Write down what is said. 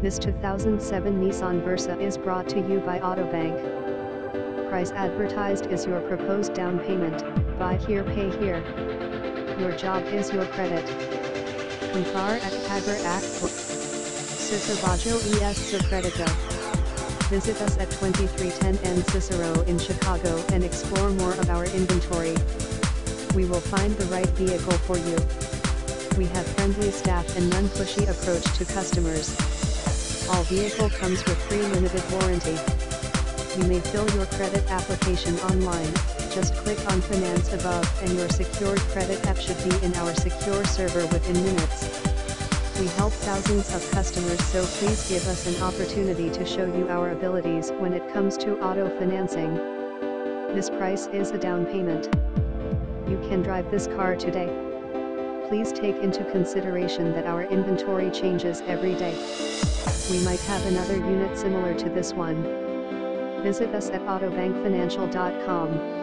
This 2007 Nissan Versa is brought to you by AutoBank. Price advertised is your proposed down payment. Buy here, pay here. Your job is your credit. Comprar at Pagar Act. Certificado es de Crédito. Visit us at 2310 N Cicero in Chicago and explore more of our inventory. We will find the right vehicle for you. We have friendly staff and non-pushy approach to customers. All vehicle comes with free limited warranty. You may fill your credit application online, just click on Finance above and your secured credit app should be in our secure server within minutes. We help thousands of customers, so please give us an opportunity to show you our abilities when it comes to auto financing. This price is a down payment. You can drive this car today. Please take into consideration that our inventory changes every day. We might have another unit similar to this one. Visit us at autobankfinancial.com.